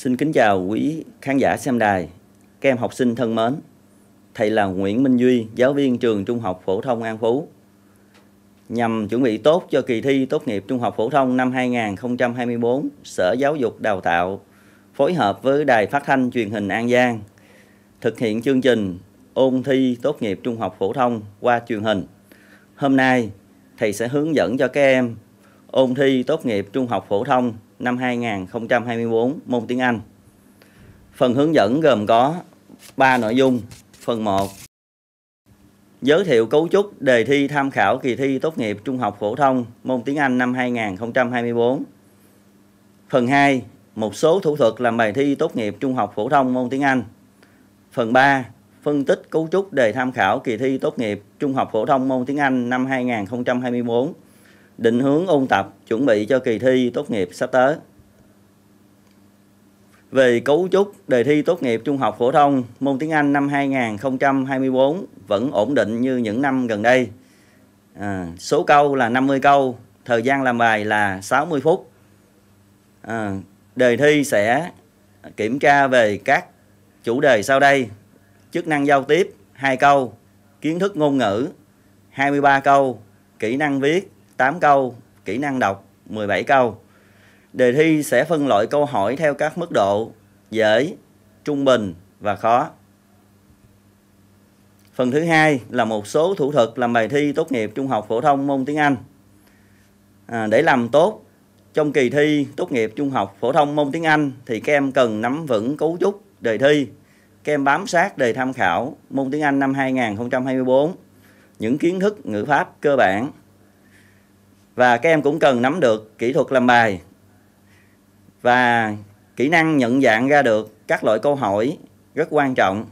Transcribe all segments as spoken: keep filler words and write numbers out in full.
Xin kính chào quý khán giả xem đài, các em học sinh thân mến. Thầy là Nguyễn Minh Duy, giáo viên trường Trung học Phổ thông An Phú. Nhằm chuẩn bị tốt cho kỳ thi tốt nghiệp Trung học Phổ thông năm hai nghìn không trăm hai mươi tư, Sở Giáo dục Đào tạo phối hợp với Đài Phát thanh Truyền hình An Giang thực hiện chương trình ôn thi tốt nghiệp Trung học Phổ thông qua truyền hình. Hôm nay, thầy sẽ hướng dẫn cho các em ôn thi tốt nghiệp Trung học Phổ thông năm hai nghìn không trăm hai mươi tư môn tiếng Anh. Phần hướng dẫn gồm có ba nội dung. Phần một, giới thiệu cấu trúc đề thi tham khảo kỳ thi tốt nghiệp Trung học Phổ thông môn tiếng Anh năm hai nghìn không trăm hai mươi tư. Phần hai, một số thủ thuật làm bài thi tốt nghiệp Trung học Phổ thông môn tiếng Anh. Phần ba, phân tích cấu trúc đề tham khảo kỳ thi tốt nghiệp Trung học Phổ thông môn tiếng Anh năm hai nghìn không trăm hai mươi tư, định hướng ôn tập chuẩn bị cho kỳ thi tốt nghiệp sắp tới. Về cấu trúc đề thi tốt nghiệp Trung học Phổ thông môn tiếng Anh năm hai nghìn không trăm hai mươi tư vẫn ổn định như những năm gần đây. À, số câu là năm mươi câu, thời gian làm bài là sáu mươi phút. À, đề thi sẽ kiểm tra về các chủ đề sau đây: chức năng giao tiếp hai câu, kiến thức ngôn ngữ hai mươi ba câu, kỹ năng viết tám câu, kỹ năng đọc mười bảy câu. Đề thi sẽ phân loại câu hỏi theo các mức độ dễ, trung bình và khó. Phần thứ hai là một số thủ thuật làm bài thi tốt nghiệp Trung học Phổ thông môn tiếng Anh. À, để làm tốt trong kỳ thi tốt nghiệp Trung học Phổ thông môn tiếng Anh thì các em cần nắm vững cấu trúc đề thi, các em bám sát đề tham khảo môn tiếng Anh năm hai nghìn không trăm hai mươi tư, những kiến thức ngữ pháp cơ bản. Và các em cũng cần nắm được kỹ thuật làm bài và kỹ năng nhận dạng ra được các loại câu hỏi rất quan trọng.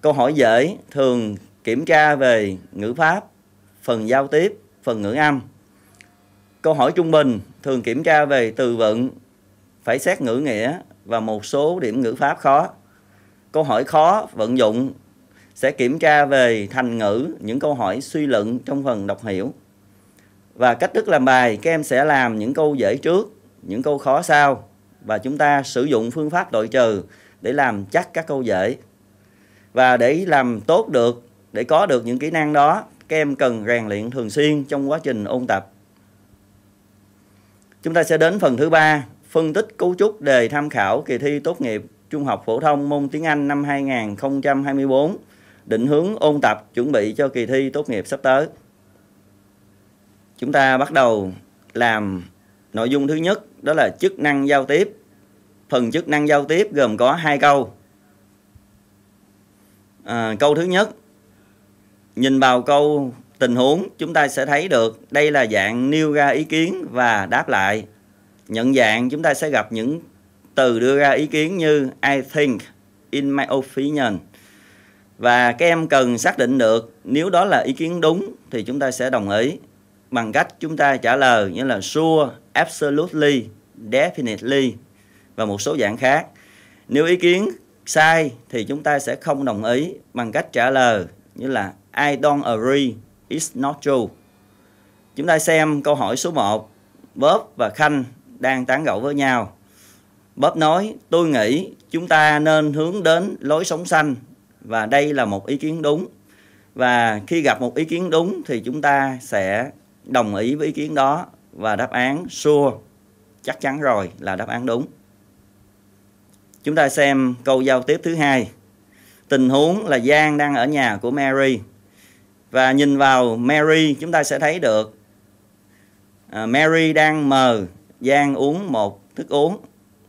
Câu hỏi dễ thường kiểm tra về ngữ pháp, phần giao tiếp, phần ngữ âm. Câu hỏi trung bình thường kiểm tra về từ vựng, phải xét ngữ nghĩa và một số điểm ngữ pháp khó. Câu hỏi khó vận dụng sẽ kiểm tra về thành ngữ, những câu hỏi suy luận trong phần đọc hiểu. Và cách thức làm bài, các em sẽ làm những câu dễ trước, những câu khó sau, và chúng ta sử dụng phương pháp loại trừ để làm chắc các câu dễ. Và để làm tốt được, để có được những kỹ năng đó, các em cần rèn luyện thường xuyên trong quá trình ôn tập. Chúng ta sẽ đến phần thứ ba, phân tích cấu trúc đề tham khảo kỳ thi tốt nghiệp Trung học Phổ thông môn tiếng Anh năm hai nghìn không trăm hai mươi tư, định hướng ôn tập chuẩn bị cho kỳ thi tốt nghiệp sắp tới. Chúng ta bắt đầu làm nội dung thứ nhất, đó là chức năng giao tiếp. Phần chức năng giao tiếp gồm có hai câu. À, câu thứ nhất, nhìn vào câu tình huống, chúng ta sẽ thấy được đây là dạng nêu ra ý kiến và đáp lại. Nhận dạng, chúng ta sẽ gặp những từ đưa ra ý kiến như I think, in my opinion. Và các em cần xác định được nếu đó là ý kiến đúng thì chúng ta sẽ đồng ý bằng cách chúng ta trả lời như là sure, absolutely, definitely và một số dạng khác. Nếu ý kiến sai thì chúng ta sẽ không đồng ý bằng cách trả lời như là I don't agree, it's not true. Chúng ta xem câu hỏi số một. Bob và Khanh đang tán gẫu với nhau. Bob nói, tôi nghĩ chúng ta nên hướng đến lối sống xanh và đây là một ý kiến đúng. Và khi gặp một ý kiến đúng thì chúng ta sẽ đồng ý với ý kiến đó và đáp án sure, chắc chắn rồi, là đáp án đúng. Chúng ta xem câu giao tiếp thứ hai. Tình huống là Giang đang ở nhà của Mary và nhìn vào Mary, chúng ta sẽ thấy được Mary đang mời Giang uống một thức uống.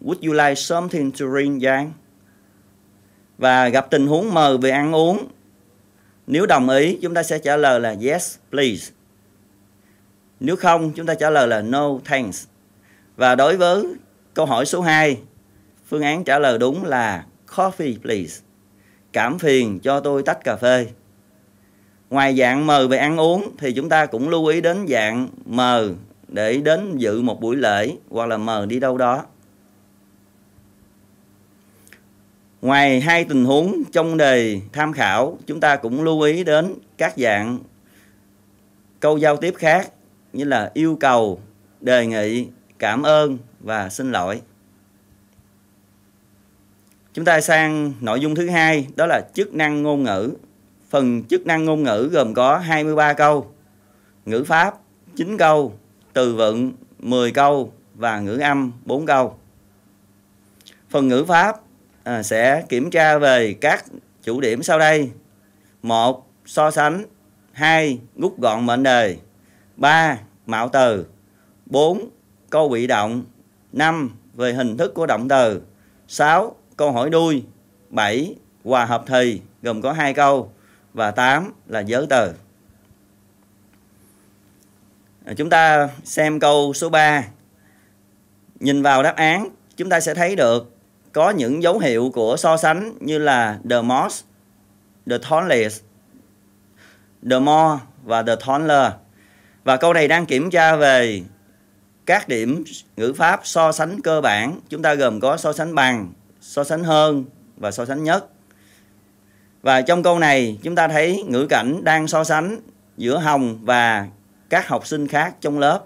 Would you like something to drink, Giang? Và gặp tình huống mời về ăn uống, nếu đồng ý chúng ta sẽ trả lời là yes please. Nếu không, chúng ta trả lời là no thanks. Và đối với câu hỏi số hai, phương án trả lời đúng là coffee please. Cảm phiền cho tôi tách cà phê. Ngoài dạng mời về ăn uống thì chúng ta cũng lưu ý đến dạng mời để đến dự một buổi lễ hoặc là mời đi đâu đó. Ngoài hai tình huống trong đề tham khảo, chúng ta cũng lưu ý đến các dạng câu giao tiếp khác như là yêu cầu, đề nghị, cảm ơn và xin lỗi. Chúng ta sang nội dung thứ hai, đó là chức năng ngôn ngữ. Phần chức năng ngôn ngữ gồm có hai mươi ba câu, ngữ pháp chín câu, từ vựng mười câu và ngữ âm bốn câu. Phần ngữ pháp à, sẽ kiểm tra về các chủ điểm sau đây. một. So sánh. Hai. Rút gọn mệnh đề. Ba. Mạo từ. Bốn. Câu bị động. Năm. Về hình thức của động từ. Sáu. Câu hỏi đuôi. Bảy. Hòa hợp thì gồm có hai câu. Và tám là giới từ. Chúng ta xem câu số ba. Nhìn vào đáp án, chúng ta sẽ thấy được có những dấu hiệu của so sánh như là the most, the tallest, the more và the taller. Và câu này đang kiểm tra về các điểm ngữ pháp so sánh cơ bản. Chúng ta gồm có so sánh bằng, so sánh hơn và so sánh nhất. Và trong câu này chúng ta thấy ngữ cảnh đang so sánh giữa Hồng và các học sinh khác trong lớp.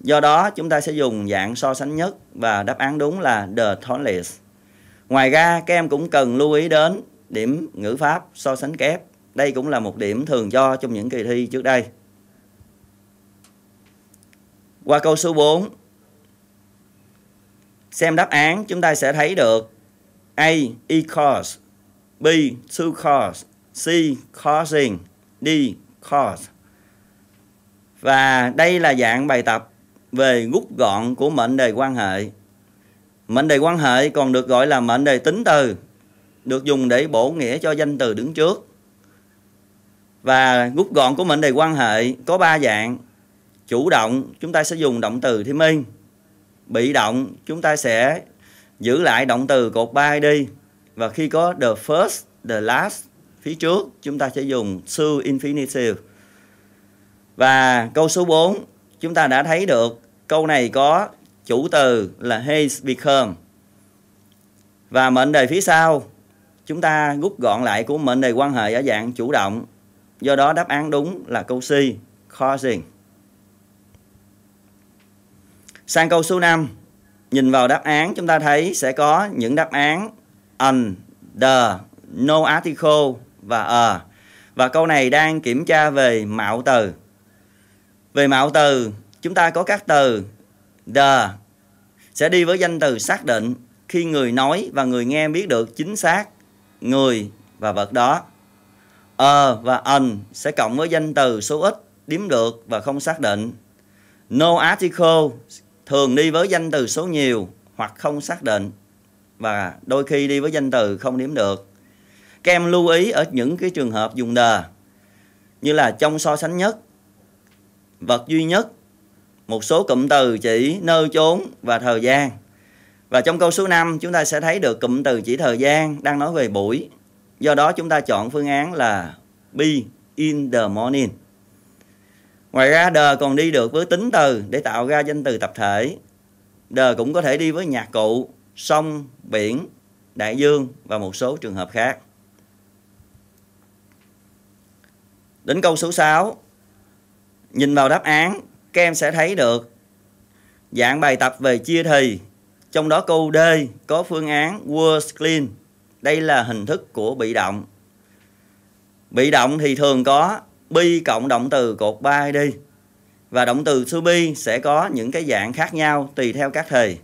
Do đó chúng ta sẽ dùng dạng so sánh nhất và đáp án đúng là the tallest. Ngoài ra các em cũng cần lưu ý đến điểm ngữ pháp so sánh kép. Đây cũng là một điểm thường cho trong những kỳ thi trước đây. Qua câu số bốn. Xem đáp án chúng ta sẽ thấy được A. Equals, B. To cause, C. Causing, D. Cause. Và đây là dạng bài tập về rút gọn của mệnh đề quan hệ. Mệnh đề quan hệ còn được gọi là mệnh đề tính từ, được dùng để bổ nghĩa cho danh từ đứng trước. Và rút gọn của mệnh đề quan hệ có ba dạng. Chủ động, chúng ta sẽ dùng động từ thêm in. Bị động, chúng ta sẽ giữ lại động từ cột ba đi. Và khi có the first, the last phía trước, chúng ta sẽ dùng to infinitive. Và câu số bốn, chúng ta đã thấy được câu này có chủ từ là has become. Và mệnh đề phía sau, chúng ta rút gọn lại của mệnh đề quan hệ ở dạng chủ động. Do đó đáp án đúng là câu C, causing. Sang câu số năm, nhìn vào đáp án chúng ta thấy sẽ có những đáp án an, the, no article và a. Và câu này đang kiểm tra về mạo từ. Về mạo từ, chúng ta có các từ the sẽ đi với danh từ xác định khi người nói và người nghe biết được chính xác người và vật đó. A và an sẽ cộng với danh từ số ít đếm được và không xác định. No article thường đi với danh từ số nhiều hoặc không xác định và đôi khi đi với danh từ không đếm được. Các em lưu ý ở những cái trường hợp dùng the, như là trong so sánh nhất, vật duy nhất, một số cụm từ chỉ nơi chốn và thời gian. Và trong câu số năm chúng ta sẽ thấy được cụm từ chỉ thời gian đang nói về buổi. Do đó chúng ta chọn phương án là B, in the morning. Ngoài ra the còn đi được với tính từ để tạo ra danh từ tập thể. The cũng có thể đi với nhạc cụ, sông, biển, đại dương và một số trường hợp khác. Đến câu số sáu. Nhìn vào đáp án, các em sẽ thấy được dạng bài tập về chia thì. Trong đó câu D có phương án was clean. Đây là hình thức của bị động. Bị động thì thường có be cộng động từ cột ba đi. Và động từ to be sẽ có những cái dạng khác nhau tùy theo các thì.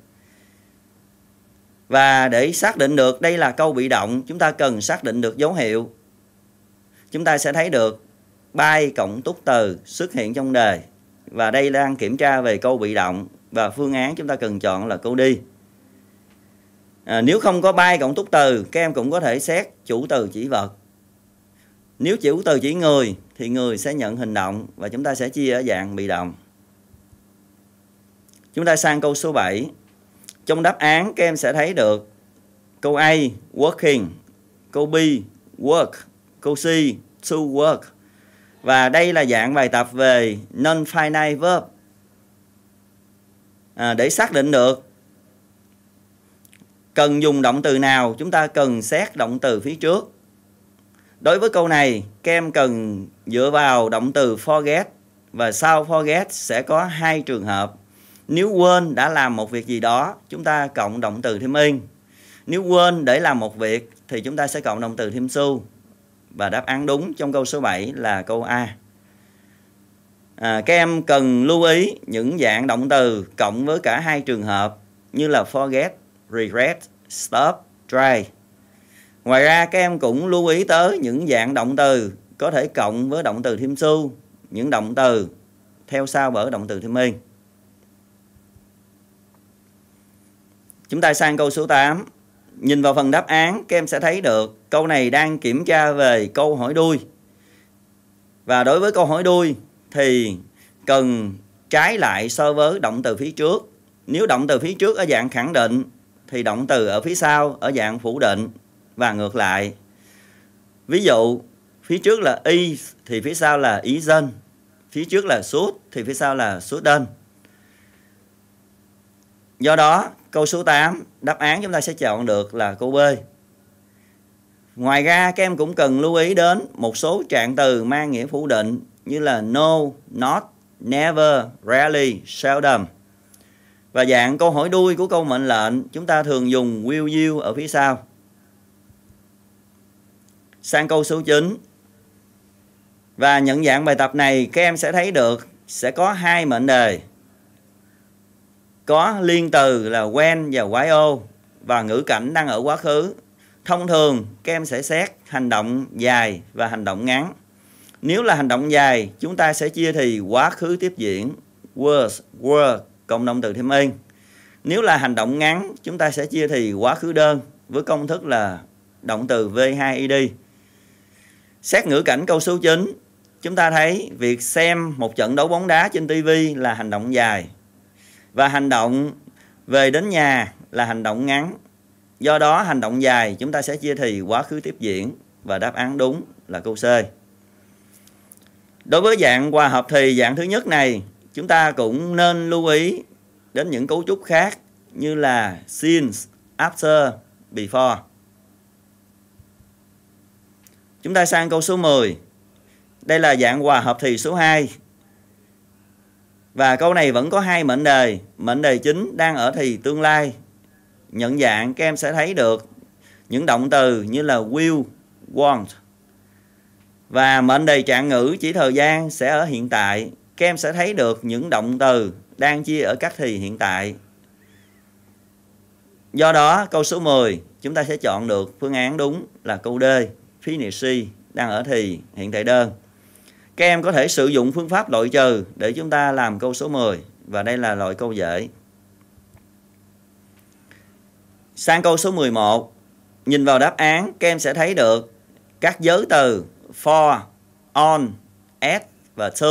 Và để xác định được đây là câu bị động, chúng ta cần xác định được dấu hiệu. Chúng ta sẽ thấy được by cộng túc từ xuất hiện trong đề. Và đây đang kiểm tra về câu bị động. Và phương án chúng ta cần chọn là câu D. À, nếu không có by cộng túc từ, các em cũng có thể xét chủ từ chỉ vật. Nếu chủ từ chỉ người, thì người sẽ nhận hình động. Và chúng ta sẽ chia ở dạng bị động. Chúng ta sang câu số bảy. Trong đáp án các em sẽ thấy được câu A, working, câu B, work, câu C, to work. Và đây là dạng bài tập về non-finite verb. À, để xác định được cần dùng động từ nào, chúng ta cần xét động từ phía trước. Đối với câu này, các em cần dựa vào động từ forget. Và sau forget sẽ có hai trường hợp. Nếu quên đã làm một việc gì đó, chúng ta cộng động từ thêm in. Nếu quên để làm một việc thì chúng ta sẽ cộng động từ thêm xu. Và đáp án đúng trong câu số bảy là câu A. À, các em cần lưu ý những dạng động từ cộng với cả hai trường hợp như là forget, regret, stop, try. Ngoài ra các em cũng lưu ý tới những dạng động từ có thể cộng với động từ thêm xu, những động từ theo sau bởi động từ thêm yên. Chúng ta sang câu số tám. Nhìn vào phần đáp án, các em sẽ thấy được câu này đang kiểm tra về câu hỏi đuôi. Và đối với câu hỏi đuôi thì cần trái lại so với động từ phía trước. Nếu động từ phía trước ở dạng khẳng định thì động từ ở phía sau ở dạng phủ định và ngược lại. Ví dụ, phía trước là is thì phía sau là isn't. Phía trước là should thì phía sau là shouldn't. Do đó, câu số tám, đáp án chúng ta sẽ chọn được là câu B. Ngoài ra, các em cũng cần lưu ý đến một số trạng từ mang nghĩa phủ định như là no, not, never, rarely, seldom. Và dạng câu hỏi đuôi của câu mệnh lệnh, chúng ta thường dùng will you ở phía sau. Sang câu số chín. Và nhận dạng bài tập này, các em sẽ thấy được sẽ có hai mệnh đề. Có liên từ là when và why và ngữ cảnh đang ở quá khứ. Thông thường các em sẽ xét hành động dài và hành động ngắn. Nếu là hành động dài, chúng ta sẽ chia thì quá khứ tiếp diễn was, were, cộng động từ thêm yên. Nếu là hành động ngắn, chúng ta sẽ chia thì quá khứ đơn với công thức là động từ vê hai i đê. Xét ngữ cảnh câu số chín, chúng ta thấy việc xem một trận đấu bóng đá trên ti vi là hành động dài. Và hành động về đến nhà là hành động ngắn. Do đó hành động dài chúng ta sẽ chia thì quá khứ tiếp diễn. Và đáp án đúng là câu C. Đối với dạng hòa hợp thì dạng thứ nhất này, chúng ta cũng nên lưu ý đến những cấu trúc khác như là since, after, before. Chúng ta sang câu số mười. Đây là dạng hòa hợp thì số hai. Và câu này vẫn có hai mệnh đề. Mệnh đề chính đang ở thì tương lai. Nhận dạng các em sẽ thấy được những động từ như là will, want. Và mệnh đề trạng ngữ chỉ thời gian sẽ ở hiện tại. Các em sẽ thấy được những động từ đang chia ở các thì hiện tại. Do đó câu số mười chúng ta sẽ chọn được phương án đúng là câu D. Finish đang ở thì hiện tại đơn. Các em có thể sử dụng phương pháp loại trừ để chúng ta làm câu số mười. Và đây là loại câu dễ. Sang câu số mười một. Nhìn vào đáp án, các em sẽ thấy được các giới từ for, on, at và to.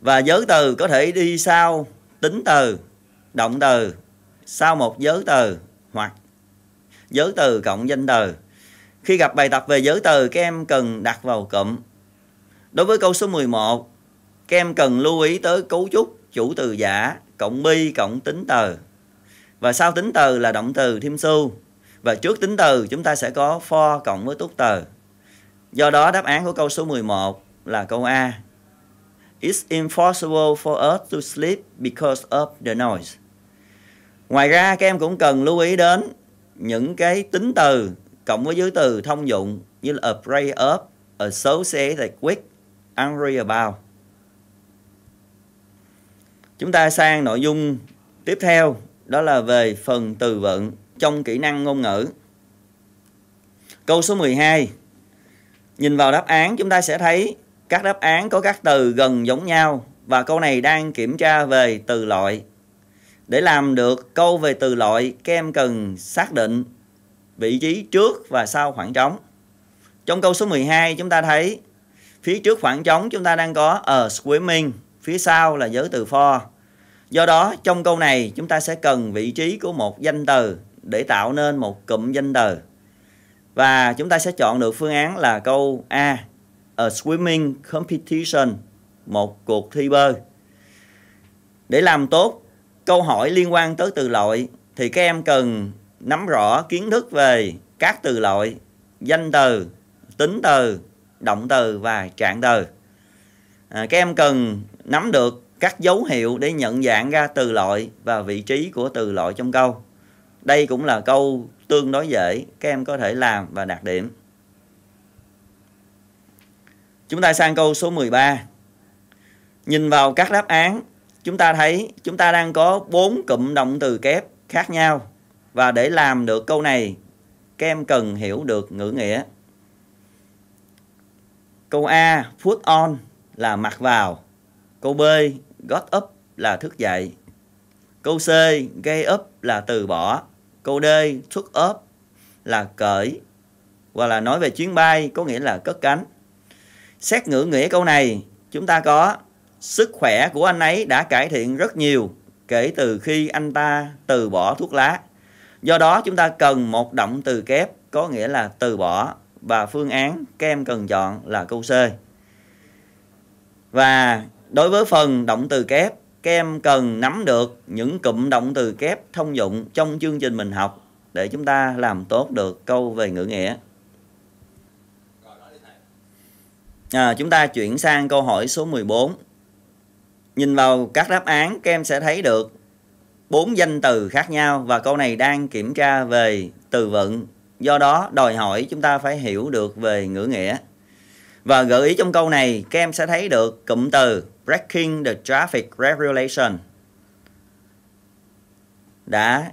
Và giới từ có thể đi sau tính từ, động từ, sau một giới từ hoặc giới từ cộng danh từ. Khi gặp bài tập về giới từ, các em cần đặt vào cụm. Đối với câu số mười một, các em cần lưu ý tới cấu trúc chủ từ giả cộng bi cộng tính từ. Và sau tính từ là động từ thêm xu. Và trước tính từ chúng ta sẽ có for cộng với túc từ. Do đó đáp án của câu số mười một là câu A. It's impossible for us to sleep because of the noise. Ngoài ra các em cũng cần lưu ý đến những cái tính từ cộng với giới từ thông dụng như là afraid of, associated with, angry about. Chúng ta sang nội dung tiếp theo, đó là về phần từ vựng trong kỹ năng ngôn ngữ. Câu số mười hai. Nhìn vào đáp án chúng ta sẽ thấy các đáp án có các từ gần giống nhau. Và câu này đang kiểm tra về từ loại. Để làm được câu về từ loại, các em cần xác định vị trí trước và sau khoảng trống. Trong câu số mười hai chúng ta thấy phía trước khoảng trống chúng ta đang có a swimming, phía sau là giới từ for. Do đó trong câu này chúng ta sẽ cần vị trí của một danh từ để tạo nên một cụm danh từ. Và chúng ta sẽ chọn được phương án là câu A. A swimming competition, một cuộc thi bơi. Để làm tốt câu hỏi liên quan tới từ loại thì các em cần nắm rõ kiến thức về các từ loại, danh từ, tính từ, động từ và trạng từ. À, các em cần nắm được các dấu hiệu để nhận dạng ra từ loại và vị trí của từ loại trong câu. Đây cũng là câu tương đối dễ các em có thể làm và đạt điểm. Chúng ta sang câu số mười ba. Nhìn vào các đáp án, chúng ta thấy chúng ta đang có bốn cụm động từ kép khác nhau. Và để làm được câu này, các em cần hiểu được ngữ nghĩa. Câu A, put on là mặc vào. Câu B, got up là thức dậy. Câu C, gave up là từ bỏ. Câu D, took off là cởi. Hoặc là nói về chuyến bay, có nghĩa là cất cánh. Xét ngữ nghĩa câu này, chúng ta có sức khỏe của anh ấy đã cải thiện rất nhiều kể từ khi anh ta từ bỏ thuốc lá. Do đó chúng ta cần một động từ kép có nghĩa là từ bỏ. Và phương án các em cần chọn là câu C. Và đối với phần động từ kép, các em cần nắm được những cụm động từ kép thông dụng trong chương trình mình học để chúng ta làm tốt được câu về ngữ nghĩa. À, chúng ta chuyển sang câu hỏi số mười bốn. Nhìn vào các đáp án, các em sẽ thấy được bốn danh từ khác nhau và câu này đang kiểm tra về từ vựng. Do đó đòi hỏi chúng ta phải hiểu được về ngữ nghĩa. Và gợi ý trong câu này, các em sẽ thấy được cụm từ breaking the traffic regulation đã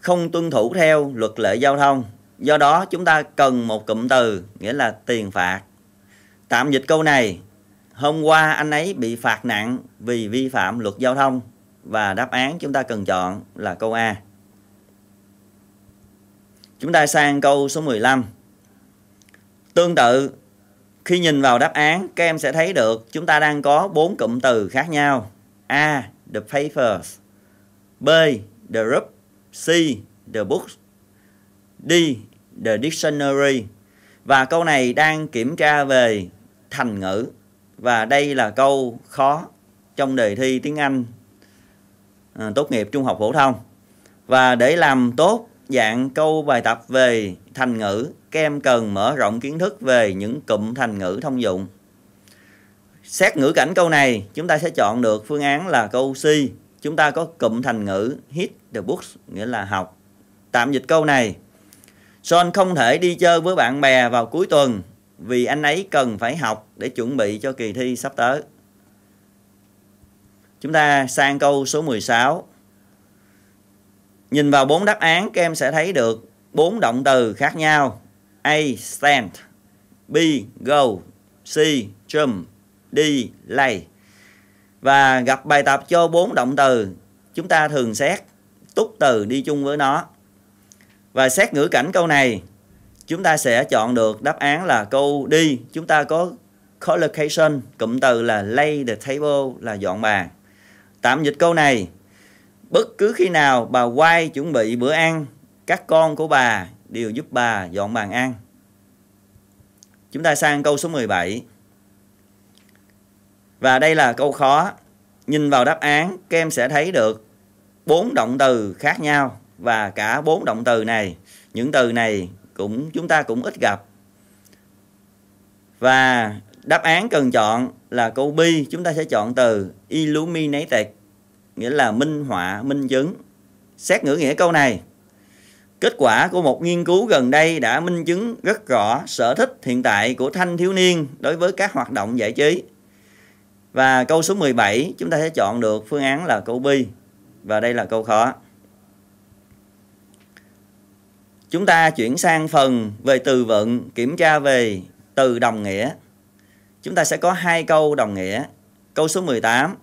không tuân thủ theo luật lệ giao thông. Do đó chúng ta cần một cụm từ nghĩa là tiền phạt. Tạm dịch câu này, hôm qua anh ấy bị phạt nặng vì vi phạm luật giao thông. Và đáp án chúng ta cần chọn là câu A. Chúng ta sang câu số mười lăm. Tương tự, khi nhìn vào đáp án, các em sẽ thấy được chúng ta đang có bốn cụm từ khác nhau. A, the papers. B, the group. C, the books. D, the dictionary. Và câu này đang kiểm tra về thành ngữ. Và đây là câu khó trong đề thi tiếng Anh à, tốt nghiệp trung học phổ thông. Và để làm tốt dạng câu bài tập về thành ngữ, các em cần mở rộng kiến thức về những cụm thành ngữ thông dụng. Xét ngữ cảnh câu này, chúng ta sẽ chọn được phương án là câu C. Chúng ta có cụm thành ngữ hit the books, nghĩa là học. Tạm dịch câu này, Son không thể đi chơi với bạn bè vào cuối tuần vì anh ấy cần phải học để chuẩn bị cho kỳ thi sắp tới. Chúng ta sang câu số mười sáu. Nhìn vào bốn đáp án, các em sẽ thấy được bốn động từ khác nhau. A, stand. B, go. C, jump. D, lay. Và gặp bài tập cho bốn động từ, chúng ta thường xét túc từ đi chung với nó. Và xét ngữ cảnh câu này, chúng ta sẽ chọn được đáp án là câu D. Chúng ta có collocation, cụm từ là lay the table, là dọn bàn. Tạm dịch câu này, bất cứ khi nào bà White chuẩn bị bữa ăn, các con của bà đều giúp bà dọn bàn ăn. Chúng ta sang câu số mười bảy. Và đây là câu khó. Nhìn vào đáp án, các em sẽ thấy được bốn động từ khác nhau. Và cả bốn động từ này, những từ này cũng chúng ta cũng ít gặp. Và đáp án cần chọn là câu B. Chúng ta sẽ chọn từ illuminated, nghĩa là minh họa, minh chứng. Xét ngữ nghĩa câu này, kết quả của một nghiên cứu gần đây đã minh chứng rất rõ sở thích hiện tại của thanh thiếu niên đối với các hoạt động giải trí. Và câu số mười bảy, chúng ta sẽ chọn được phương án là câu B. Và đây là câu khó. Chúng ta chuyển sang phần về từ vựng, kiểm tra về từ đồng nghĩa. Chúng ta sẽ có hai câu đồng nghĩa. Câu số mười tám.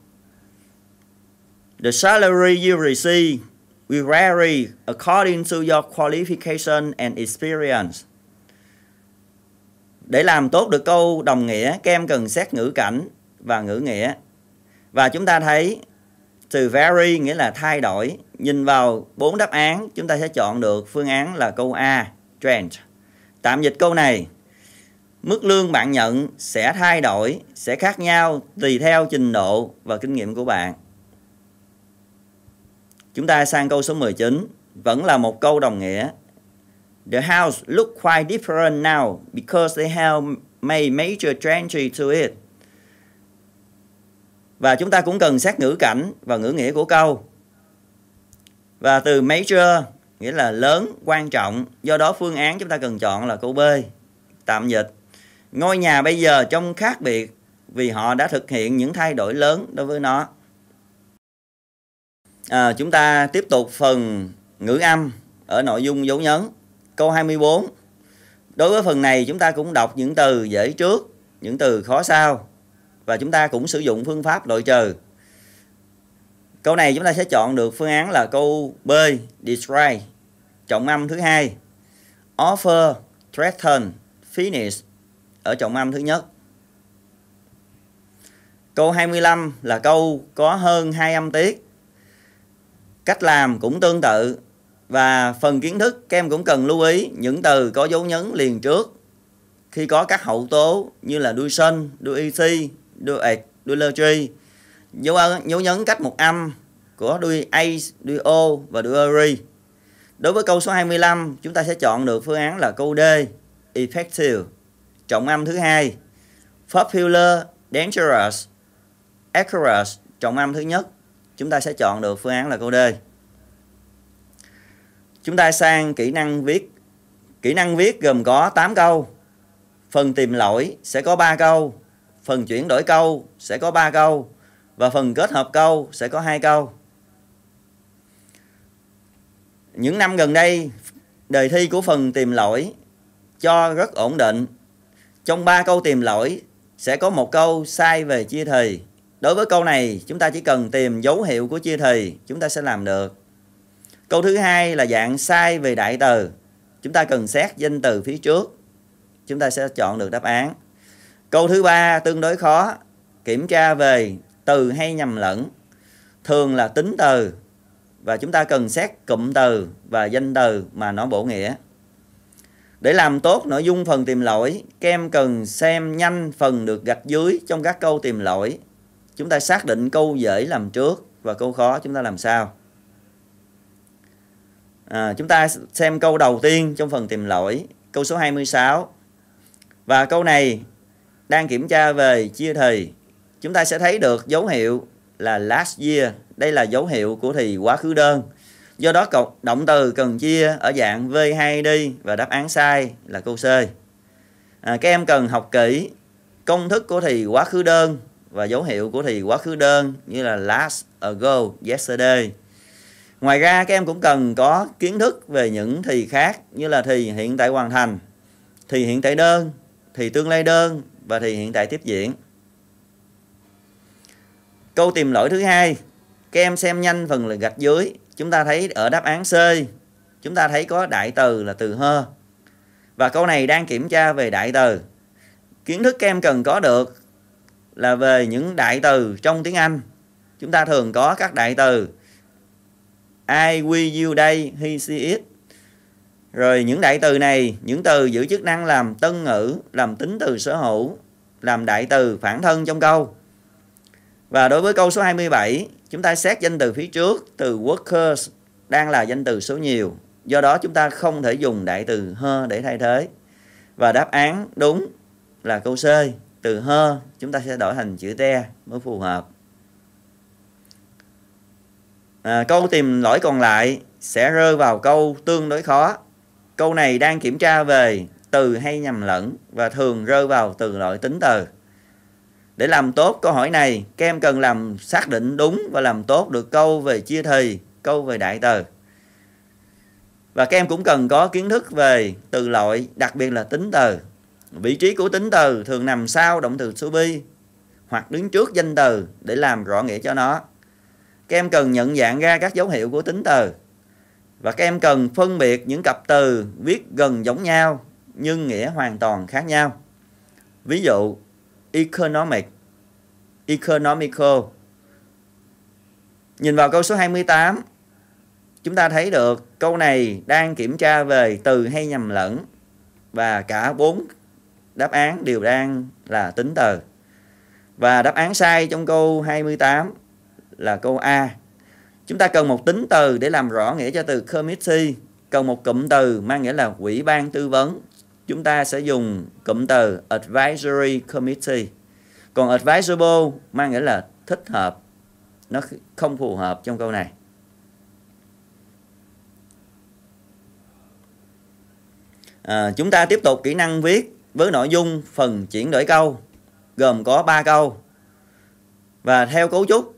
The salary you receive will vary according to your qualification and experience. Để làm tốt được câu đồng nghĩa, các em cần xét ngữ cảnh và ngữ nghĩa. Và chúng ta thấy từ vary nghĩa là thay đổi. Nhìn vào bốn đáp án, chúng ta sẽ chọn được phương án là câu A, change. Tạm dịch câu này, mức lương bạn nhận sẽ thay đổi, sẽ khác nhau tùy theo trình độ và kinh nghiệm của bạn. Chúng ta sang câu số mười chín, vẫn là một câu đồng nghĩa. The house look quite different now because they have made major changes to it. Và chúng ta cũng cần xét ngữ cảnh và ngữ nghĩa của câu. Và từ major nghĩa là lớn, quan trọng. Do đó phương án chúng ta cần chọn là câu B, tạm dịch. Ngôi nhà bây giờ trông khác biệt vì họ đã thực hiện những thay đổi lớn đối với nó. À, chúng ta tiếp tục phần ngữ âm ở nội dung dấu nhấn. Câu hai mươi bốn. Đối với phần này chúng ta cũng đọc những từ dễ trước, những từ khó sau, và chúng ta cũng sử dụng phương pháp loại trừ. Câu này chúng ta sẽ chọn được phương án là câu B, describe, trọng âm thứ hai. Offer, threaten, finish ở trọng âm thứ nhất. Câu hai mươi lăm là câu có hơn hai âm tiết. Cách làm cũng tương tự. Và phần kiến thức các em cũng cần lưu ý những từ có dấu nhấn liền trước khi có các hậu tố như là đuôi sân, đuôi ic, đuôi ệt, đuôi lơ tri. Dấu, dấu nhấn cách một âm của đuôi a, đuôi o và đuôi ri. Đối với câu số hai mươi lăm, chúng ta sẽ chọn được phương án là câu D, effective, trọng âm thứ hai. Popular, dangerous, accurate, trọng âm thứ nhất. Chúng ta sẽ chọn được phương án là câu D. Chúng ta sang kỹ năng viết. Kỹ năng viết gồm có tám câu. Phần tìm lỗi sẽ có ba câu. Phần chuyển đổi câu sẽ có ba câu. Và phần kết hợp câu sẽ có hai câu. Những năm gần đây, đề thi của phần tìm lỗi cho rất ổn định. Trong ba câu tìm lỗi sẽ có một câu sai về chia thì. Đối với câu này, chúng ta chỉ cần tìm dấu hiệu của chia thì, chúng ta sẽ làm được. Câu thứ hai là dạng sai về đại từ. Chúng ta cần xét danh từ phía trước. Chúng ta sẽ chọn được đáp án. Câu thứ ba tương đối khó. Kiểm tra về từ hay nhầm lẫn. Thường là tính từ. Và chúng ta cần xét cụm từ và danh từ mà nó bổ nghĩa. Để làm tốt nội dung phần tìm lỗi, các em cần xem nhanh phần được gạch dưới trong các câu tìm lỗi. Chúng ta xác định câu dễ làm trước và câu khó chúng ta làm sau. À, chúng ta xem câu đầu tiên trong phần tìm lỗi, câu số hai mươi sáu. Và câu này đang kiểm tra về chia thì. Chúng ta sẽ thấy được dấu hiệu là last year. Đây là dấu hiệu của thì quá khứ đơn. Do đó động từ cần chia ở dạng vê hai đi. Và đáp án sai là câu C. À, các em cần học kỹ công thức của thì quá khứ đơn và dấu hiệu của thì quá khứ đơn như là last, ago, yesterday. Ngoài ra các em cũng cần có kiến thức về những thì khác như là thì hiện tại hoàn thành, thì hiện tại đơn, thì tương lai đơn và thì hiện tại tiếp diễn. Câu tìm lỗi thứ hai, các em xem nhanh phần là gạch dưới. Chúng ta thấy ở đáp án C, chúng ta thấy có đại từ là từ hơ. Và câu này đang kiểm tra về đại từ. Kiến thức các em cần có được là về những đại từ trong tiếng Anh. Chúng ta thường có các đại từ I, we, you, they, he, she, it. Rồi những đại từ này, những từ giữ chức năng làm tân ngữ, làm tính từ sở hữu, làm đại từ phản thân trong câu. Và đối với câu số hai mươi bảy, chúng ta xét danh từ phía trước, từ workers đang là danh từ số nhiều. Do đó chúng ta không thể dùng đại từ her để thay thế. Và đáp án đúng là câu C, từ her chúng ta sẽ đổi thành chữ te mới phù hợp. À, câu tìm lỗi còn lại sẽ rơi vào câu tương đối khó. Câu này đang kiểm tra về từ hay nhầm lẫn và thường rơi vào từ loại tính từ. Để làm tốt câu hỏi này, các em cần làm xác định đúng và làm tốt được câu về chia thì, câu về đại từ. Và các em cũng cần có kiến thức về từ loại, đặc biệt là tính từ. Vị trí của tính từ thường nằm sau động từ to be hoặc đứng trước danh từ để làm rõ nghĩa cho nó. Các em cần nhận dạng ra các dấu hiệu của tính từ. Và các em cần phân biệt những cặp từ viết gần giống nhau nhưng nghĩa hoàn toàn khác nhau. Ví dụ economic, economical. Nhìn vào câu số hai mươi tám, chúng ta thấy được câu này đang kiểm tra về từ hay nhầm lẫn. Và cả bốn đáp án đều đang là tính từ. Và đáp án sai trong câu hai mươi tám là câu A. Chúng ta cần một tính từ để làm rõ nghĩa cho từ committee. Cần một cụm từ mang nghĩa là ủy ban tư vấn. Chúng ta sẽ dùng cụm từ advisory committee. Còn advisable mang nghĩa là thích hợp. Nó không phù hợp trong câu này. À, chúng ta tiếp tục kỹ năng viết với nội dung phần chuyển đổi câu, gồm có ba câu. Và theo cấu trúc,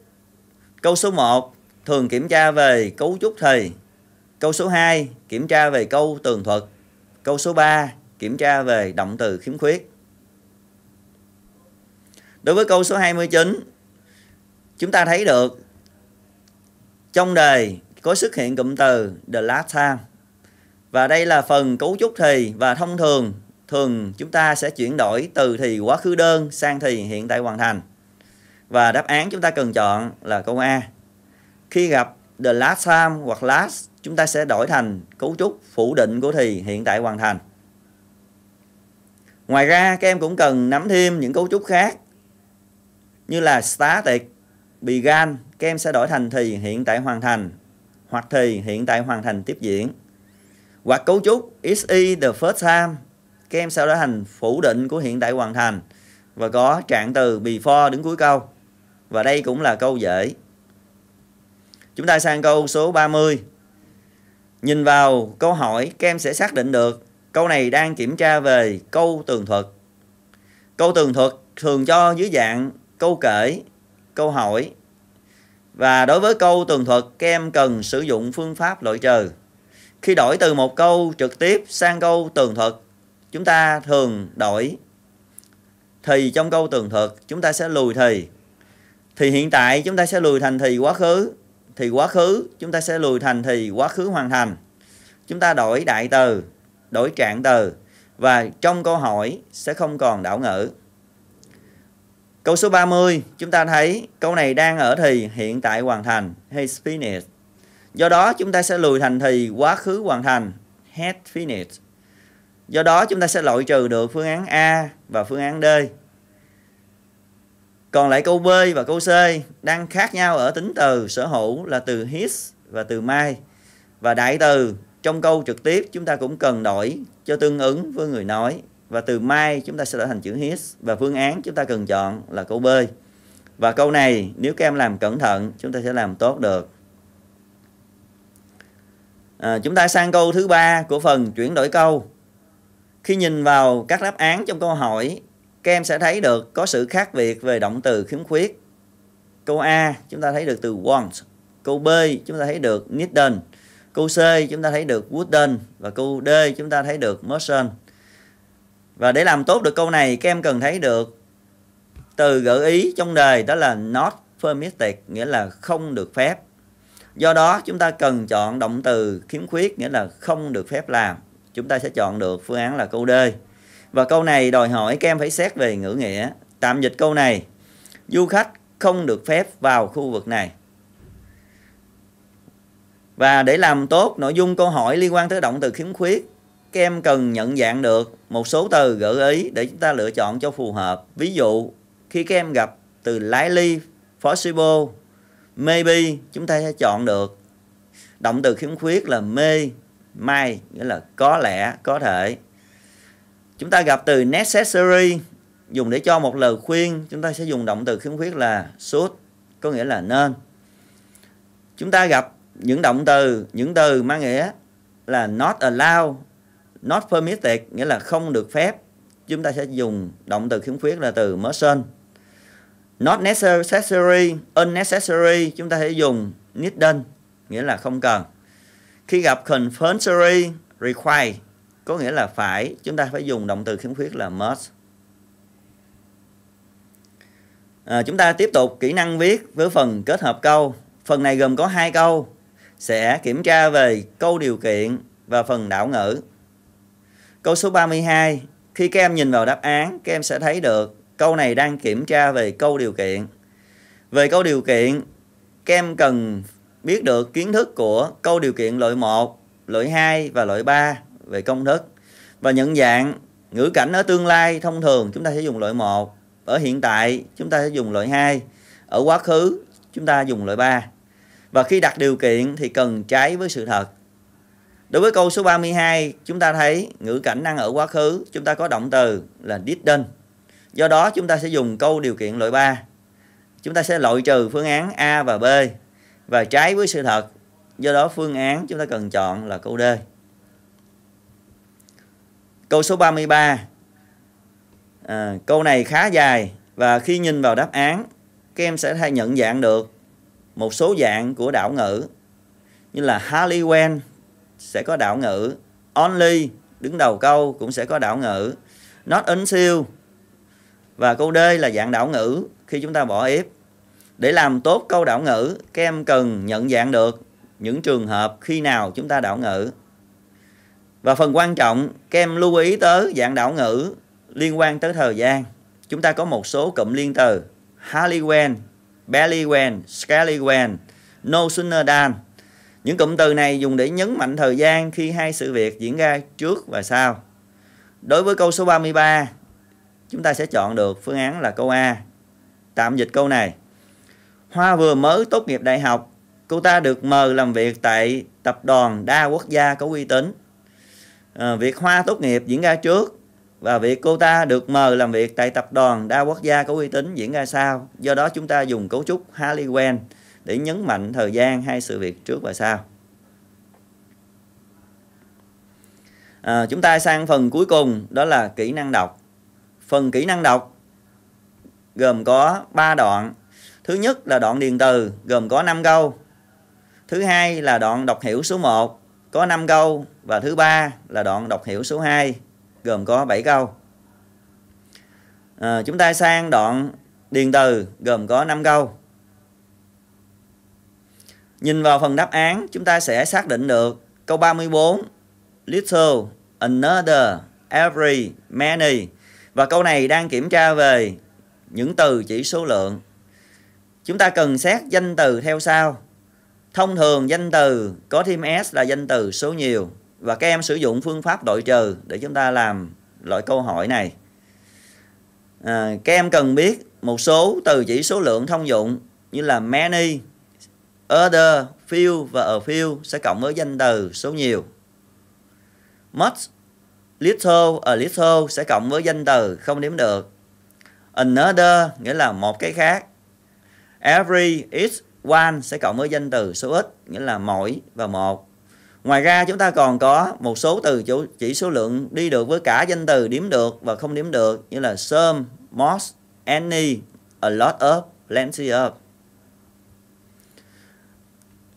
câu số một thường kiểm tra về cấu trúc thì, câu số hai kiểm tra về câu tường thuật, câu số ba kiểm tra về động từ khiếm khuyết. Đối với câu số hai mươi chín, chúng ta thấy được trong đề có xuất hiện cụm từ the last time. Và đây là phần cấu trúc thì, và thông thường thường chúng ta sẽ chuyển đổi từ thì quá khứ đơn sang thì hiện tại hoàn thành. Và đáp án chúng ta cần chọn là câu A. Khi gặp the last time hoặc last, chúng ta sẽ đổi thành cấu trúc phủ định của thì hiện tại hoàn thành. Ngoài ra, các em cũng cần nắm thêm những cấu trúc khác như là started, began, các em sẽ đổi thành thì hiện tại hoàn thành hoặc thì hiện tại hoàn thành tiếp diễn. Hoặc cấu trúc is it the first time, các em sẽ đổi thành phủ định của hiện tại hoàn thành và có trạng từ before đứng cuối câu. Và đây cũng là câu dễ. Chúng ta sang câu số ba mươi. Nhìn vào câu hỏi, các em sẽ xác định được câu này đang kiểm tra về câu tường thuật. Câu tường thuật thường cho dưới dạng câu kể, câu hỏi. Và đối với câu tường thuật, các em cần sử dụng phương pháp loại trừ. Khi đổi từ một câu trực tiếp sang câu tường thuật, chúng ta thường đổi thì trong câu tường thuật, chúng ta sẽ lùi thì. Thì hiện tại chúng ta sẽ lùi thành thì quá khứ. Thì quá khứ chúng ta sẽ lùi thành thì quá khứ hoàn thành. Chúng ta đổi đại từ, đổi trạng từ, và trong câu hỏi sẽ không còn đảo ngữ. Câu số ba mươi, chúng ta thấy câu này đang ở thì hiện tại hoàn thành, has finished. Do đó chúng ta sẽ lùi thành thì quá khứ hoàn thành, had finished. Do đó chúng ta sẽ loại trừ được phương án A và phương án D. Còn lại câu B và câu C đang khác nhau ở tính từ sở hữu là từ his và từ my. Và đại từ trong câu trực tiếp chúng ta cũng cần đổi cho tương ứng với người nói. Và từ my chúng ta sẽ đổi thành chữ his. Và phương án chúng ta cần chọn là câu B. Và câu này nếu các em làm cẩn thận, chúng ta sẽ làm tốt được. À, chúng ta sang câu thứ ba của phần chuyển đổi câu. Khi nhìn vào các đáp án trong câu hỏi, các em sẽ thấy được có sự khác biệt về động từ khiếm khuyết. Câu A chúng ta thấy được từ want. Câu B chúng ta thấy được needn't. Câu C chúng ta thấy được wouldn't. Và câu D chúng ta thấy được mustn't. Và để làm tốt được câu này, các em cần thấy được từ gợi ý trong đề, đó là not permitted, nghĩa là không được phép. Do đó chúng ta cần chọn động từ khiếm khuyết, nghĩa là không được phép làm. Chúng ta sẽ chọn được phương án là câu D. Và câu này đòi hỏi các em phải xét về ngữ nghĩa. Tạm dịch câu này: du khách không được phép vào khu vực này. Và để làm tốt nội dung câu hỏi liên quan tới động từ khiếm khuyết, các em cần nhận dạng được một số từ gợi ý để chúng ta lựa chọn cho phù hợp. Ví dụ, khi các em gặp từ likely, possible, maybe, chúng ta sẽ chọn được động từ khiếm khuyết là may, may, nghĩa là có lẽ, có thể. Chúng ta gặp từ necessary, dùng để cho một lời khuyên, chúng ta sẽ dùng động từ khiếm khuyết là should, có nghĩa là nên. Chúng ta gặp những động từ, những từ mang nghĩa là not allowed, not permitted, nghĩa là không được phép, chúng ta sẽ dùng động từ khiếm khuyết là từ mustn't. Not necessary, unnecessary, chúng ta sẽ dùng needn't, nghĩa là không cần. Khi gặp compulsory, required, có nghĩa là phải, chúng ta phải dùng động từ khiếm khuyết là must. À, chúng ta tiếp tục kỹ năng viết với phần kết hợp câu. Phần này gồm có hai câu, sẽ kiểm tra về câu điều kiện và phần đảo ngữ. Câu số ba mươi hai, khi các em nhìn vào đáp án, các em sẽ thấy được câu này đang kiểm tra về câu điều kiện. Về câu điều kiện, các em cần biết được kiến thức của câu điều kiện loại một, loại hai và loại ba về công thức. Và nhận dạng ngữ cảnh ở tương lai, thông thường chúng ta sẽ dùng loại một. Ở hiện tại chúng ta sẽ dùng loại hai. Ở quá khứ chúng ta dùng loại ba. Và khi đặt điều kiện thì cần trái với sự thật. Đối với câu số ba mươi hai, chúng ta thấy ngữ cảnh đang ở quá khứ, chúng ta có động từ là didn't. Do đó chúng ta sẽ dùng câu điều kiện loại ba. Chúng ta sẽ loại trừ phương án A và B và trái với sự thật. Do đó phương án chúng ta cần chọn là câu D. Câu số ba mươi ba. À, câu này khá dài và khi nhìn vào đáp án, các em sẽ thay nhận dạng được một số dạng của đạo ngữ. Như là hardly when sẽ có đạo ngữ, only đứng đầu câu cũng sẽ có đạo ngữ, not until. Và câu D là dạng đạo ngữ khi chúng ta bỏ if. Để làm tốt câu đạo ngữ, các em cần nhận dạng được những trường hợp khi nào chúng ta đạo ngữ. Và phần quan trọng, các em lưu ý tới dạng đạo ngữ liên quan tới thời gian. Chúng ta có một số cụm liên từ: hardly when, barely when, scarcely when, no sooner than. Những cụm từ này dùng để nhấn mạnh thời gian khi hai sự việc diễn ra trước và sau. Đối với câu số ba mươi ba, chúng ta sẽ chọn được phương án là câu A. Tạm dịch câu này: Hoa vừa mới tốt nghiệp đại học, cô ta được mời làm việc tại tập đoàn đa quốc gia có uy tín. À, việc Hoa tốt nghiệp diễn ra trước và việc cô ta được mời làm việc tại tập đoàn đa quốc gia có uy tín diễn ra sau. Do đó chúng ta dùng cấu trúc hardly when để nhấn mạnh thời gian hai sự việc trước và sau. À, chúng ta sang phần cuối cùng, đó là kỹ năng đọc. Phần kỹ năng đọc gồm có ba đoạn. Thứ nhất là đoạn điền từ gồm có năm câu. Thứ hai là đoạn đọc hiểu số một có năm câu. Và thứ ba là đoạn đọc hiểu số hai gồm có bảy câu. À, chúng ta sang đoạn điền từ gồm có năm câu. Nhìn vào phần đáp án, chúng ta sẽ xác định được câu ba mươi bốn, little, another, every, many. Và câu này đang kiểm tra về những từ chỉ số lượng. Chúng ta cần xét danh từ theo sau. Thông thường danh từ có thêm S là danh từ số nhiều. Và các em sử dụng phương pháp đội trừ để chúng ta làm loại câu hỏi này. À, các em cần biết một số từ chỉ số lượng thông dụng như là many, other, few và a few sẽ cộng với danh từ số nhiều. Much, little, a little sẽ cộng với danh từ không đếm được. Another nghĩa là một cái khác. Every, each, one sẽ cộng với danh từ số ít, nghĩa là mỗi và một. Ngoài ra chúng ta còn có một số từ chỉ số lượng đi được với cả danh từ đếm được và không đếm được, như là some, most, any, a lot of, plenty of.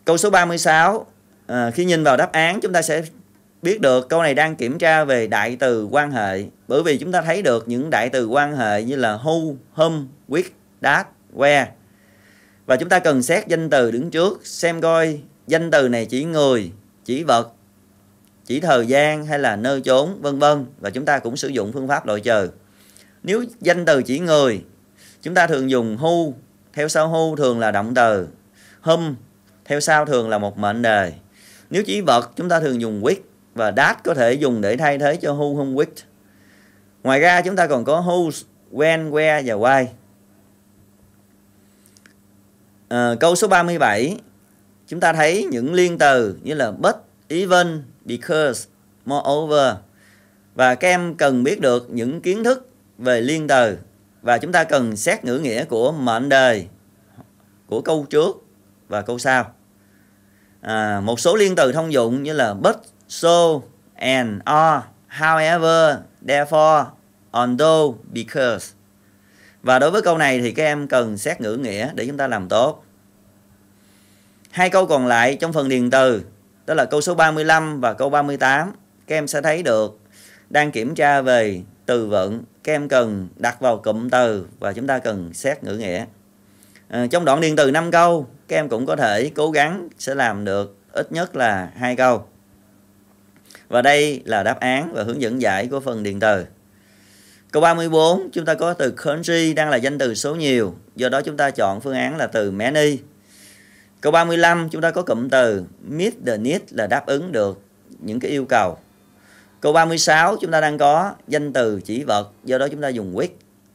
Câu số ba mươi sáu, à, khi nhìn vào đáp án chúng ta sẽ biết được câu này đang kiểm tra về đại từ quan hệ. Bởi vì chúng ta thấy được những đại từ quan hệ như là who, whom, which, that, where. Và chúng ta cần xét danh từ đứng trước, xem coi danh từ này chỉ người, chỉ vật, chỉ thời gian hay là nơi chốn, vân vân. Và chúng ta cũng sử dụng phương pháp loại trừ. Nếu danh từ chỉ người, chúng ta thường dùng who, theo sau who thường là động từ. Whom theo sau thường là một mệnh đề. Nếu chỉ vật, chúng ta thường dùng which. Và that có thể dùng để thay thế cho who, whom, which. Ngoài ra chúng ta còn có whose, when, where và why. À, câu số ba mươi bảy, chúng ta thấy những liên từ như là but, even, because, moreover. Và các em cần biết được những kiến thức về liên từ. Và chúng ta cần xét ngữ nghĩa của mệnh đề, của câu trước và câu sau. À, một số liên từ thông dụng như là but, so, and, or, however, therefore, although, because. Và đối với câu này thì các em cần xét ngữ nghĩa để chúng ta làm tốt. Hai câu còn lại trong phần điền từ, đó là câu số ba mươi lăm và câu ba mươi tám. Các em sẽ thấy được đang kiểm tra về từ vựng. Các em cần đặt vào cụm từ và chúng ta cần xét ngữ nghĩa. À, trong đoạn điền từ năm câu, các em cũng có thể cố gắng sẽ làm được ít nhất là hai câu. Và đây là đáp án và hướng dẫn giải của phần điền từ. Câu ba mươi bốn, chúng ta có từ country đang là danh từ số nhiều. Do đó chúng ta chọn phương án là từ many. Câu ba mươi lăm, chúng ta có cụm từ meet the need là đáp ứng được những cái yêu cầu. Câu ba mươi sáu, chúng ta đang có danh từ chỉ vật. Do đó chúng ta dùng which.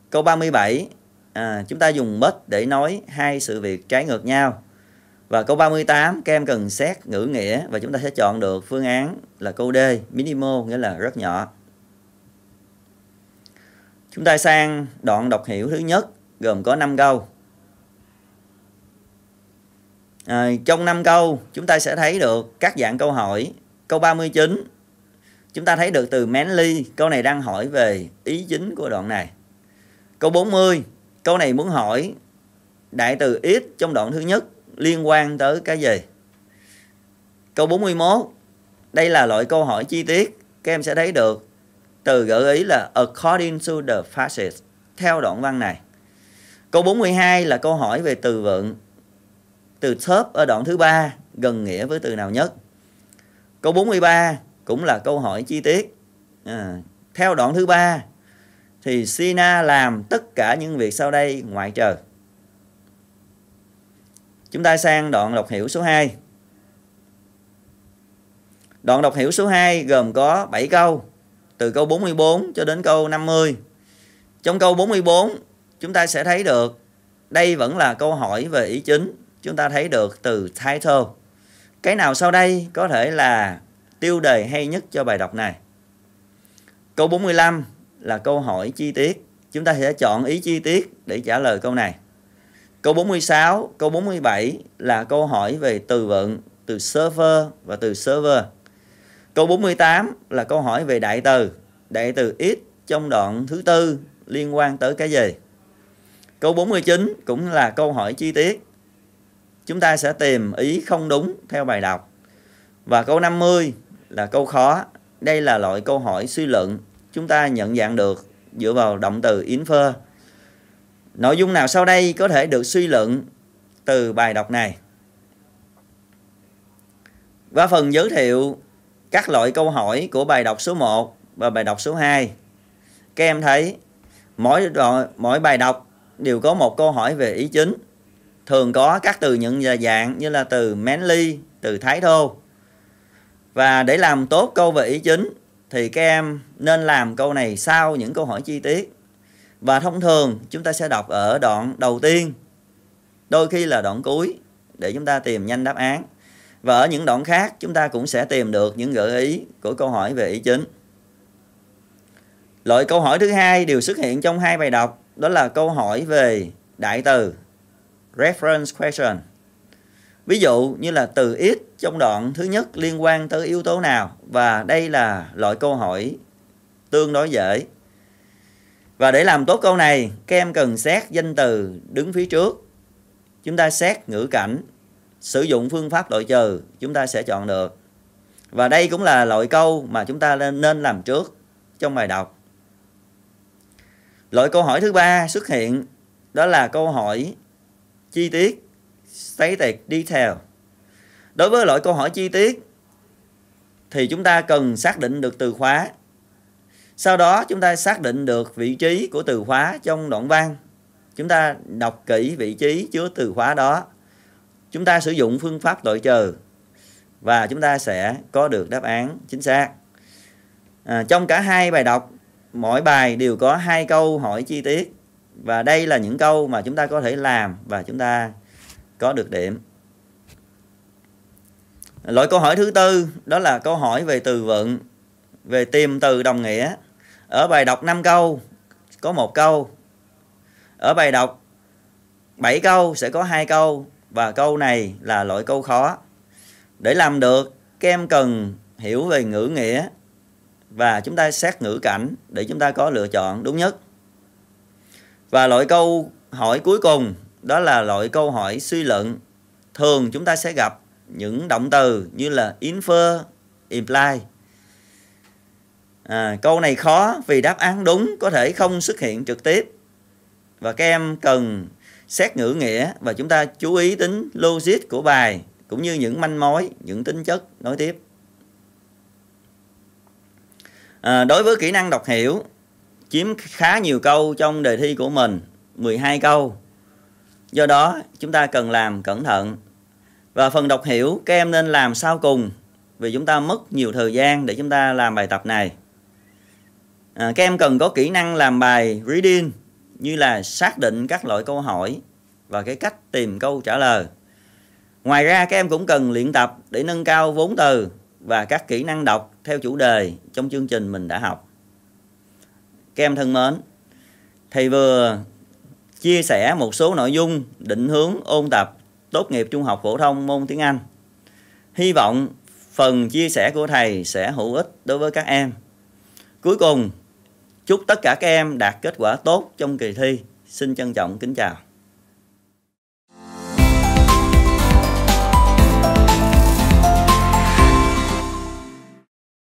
Câu ba mươi bảy, à, chúng ta dùng but để nói hai sự việc trái ngược nhau. Và câu ba mươi tám, các em cần xét ngữ nghĩa. Và chúng ta sẽ chọn được phương án là câu D, minimal nghĩa là rất nhỏ. Chúng ta sang đoạn đọc hiểu thứ nhất gồm có năm câu. À, trong năm câu chúng ta sẽ thấy được các dạng câu hỏi. Câu ba mươi chín Chúng ta thấy được từ manly, câu này đang hỏi về ý chính của đoạn này. Câu bốn mươi, câu này muốn hỏi đại từ ít trong đoạn thứ nhất liên quan tới cái gì? Câu bốn mươi mốt, đây là loại câu hỏi chi tiết. Các em sẽ thấy được từ gợi ý là according to the passage, theo đoạn văn này. Câu bốn mươi hai là câu hỏi về từ vựng. Từ top ở đoạn thứ ba gần nghĩa với từ nào nhất? Câu bốn mươi ba cũng là câu hỏi chi tiết. À, theo đoạn thứ ba thì Sina làm tất cả những việc sau đây ngoại trừ. Chúng ta sang đoạn đọc hiểu số hai. Đoạn đọc hiểu số hai gồm có bảy câu, từ câu bốn mươi bốn cho đến câu năm mươi. Trong câu bốn mươi bốn, chúng ta sẽ thấy được đây vẫn là câu hỏi về ý chính. Chúng ta thấy được từ title. Cái nào sau đây có thể là tiêu đề hay nhất cho bài đọc này? Câu bốn mươi lăm là câu hỏi chi tiết. Chúng ta sẽ chọn ý chi tiết để trả lời câu này. Câu bốn mươi sáu, câu bốn mươi bảy là câu hỏi về từ vựng, từ server và từ server. Câu bốn mươi tám là câu hỏi về đại từ. Đại từ it trong đoạn thứ tư liên quan tới cái gì? Câu bốn mươi chín cũng là câu hỏi chi tiết. Chúng ta sẽ tìm ý không đúng theo bài đọc. Và câu năm mươi là câu khó. Đây là loại câu hỏi suy luận. Chúng ta nhận dạng được dựa vào động từ infer. Nội dung nào sau đây có thể được suy luận từ bài đọc này? Và phần giới thiệu các loại câu hỏi của bài đọc số một và bài đọc số hai. Các em thấy mỗi, đoạn, mỗi bài đọc đều có một câu hỏi về ý chính. Thường có các từ nhận dạng như là từ mainly, từ thái thô. Và để làm tốt câu về ý chính thì các em nên làm câu này sau những câu hỏi chi tiết. Và thông thường chúng ta sẽ đọc ở đoạn đầu tiên, đôi khi là đoạn cuối để chúng ta tìm nhanh đáp án. Và ở những đoạn khác chúng ta cũng sẽ tìm được những gợi ý của câu hỏi về ý chính. Loại câu hỏi thứ hai đều xuất hiện trong hai bài đọc, đó là câu hỏi về đại từ, reference question. Ví dụ như là từ it trong đoạn thứ nhất liên quan tới yếu tố nào, và đây là loại câu hỏi tương đối dễ. Và để làm tốt câu này, các em cần xét danh từ đứng phía trước. Chúng ta xét ngữ cảnh, sử dụng phương pháp loại trừ, chúng ta sẽ chọn được. Và đây cũng là loại câu mà chúng ta nên làm trước trong bài đọc. Loại câu hỏi thứ ba xuất hiện, đó là câu hỏi chi tiết, stated detail. Đối với loại câu hỏi chi tiết thì chúng ta cần xác định được từ khóa. Sau đó chúng ta xác định được vị trí của từ khóa trong đoạn văn. Chúng ta đọc kỹ vị trí chứa từ khóa đó. Chúng ta sử dụng phương pháp loại trừ và chúng ta sẽ có được đáp án chính xác. À, trong cả hai bài đọc, mỗi bài đều có hai câu hỏi chi tiết. Và đây là những câu mà chúng ta có thể làm và chúng ta có được điểm. Loại câu hỏi thứ tư, đó là câu hỏi về từ vựng, về tìm từ đồng nghĩa. Ở bài đọc năm câu có một câu. Ở bài đọc bảy câu sẽ có hai câu. Và câu này là loại câu khó. Để làm được, các em cần hiểu về ngữ nghĩa và chúng ta xét ngữ cảnh để chúng ta có lựa chọn đúng nhất. Và loại câu hỏi cuối cùng, đó là loại câu hỏi suy luận. Thường chúng ta sẽ gặp những động từ như là infer, imply. À, câu này khó vì đáp án đúng có thể không xuất hiện trực tiếp. Và các em cần xét ngữ nghĩa và chúng ta chú ý tính logic của bài, cũng như những manh mối, những tính chất nối tiếp. À, đối với kỹ năng đọc hiểu, chiếm khá nhiều câu trong đề thi của mình, mười hai câu. Do đó, chúng ta cần làm cẩn thận. Và phần đọc hiểu, các em nên làm sau cùng, vì chúng ta mất nhiều thời gian để chúng ta làm bài tập này. À, các em cần có kỹ năng làm bài reading, như là xác định các loại câu hỏi và cái cách tìm câu trả lời. Ngoài ra, các em cũng cần luyện tập để nâng cao vốn từ và các kỹ năng đọc theo chủ đề trong chương trình mình đã học. Các em thân mến, thầy vừa chia sẻ một số nội dung định hướng ôn tập tốt nghiệp trung học phổ thông môn tiếng Anh. Hy vọng phần chia sẻ của thầy sẽ hữu ích đối với các em. Cuối cùng, chúc tất cả các em đạt kết quả tốt trong kỳ thi. Xin trân trọng kính chào.